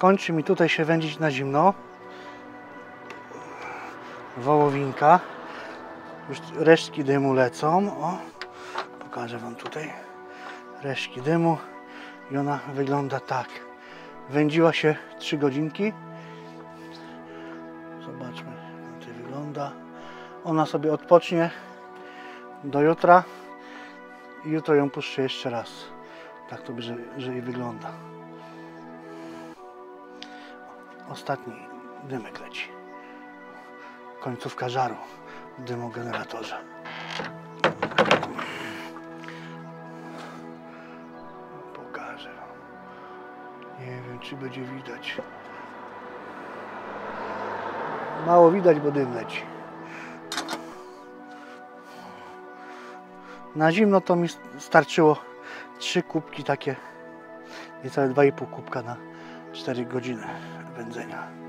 Kończy mi tutaj się wędzić na zimno wołowinka. Już resztki dymu lecą. O, pokażę wam tutaj resztki dymu. I ona wygląda tak. Wędziła się 3 godzinki. Zobaczmy, jak to wygląda. Ona sobie odpocznie do jutra. I jutro ją puszczę jeszcze raz. Tak to jej wygląda. Ostatni dymek leci. Końcówka żaru w dymogeneratorze. Pokażę wam. Nie wiem, czy będzie widać. Mało widać, bo dym leci. Na zimno to mi starczyło 3 kubki takie, niecałe 2,5 kubka na 4 godziny wędzenia.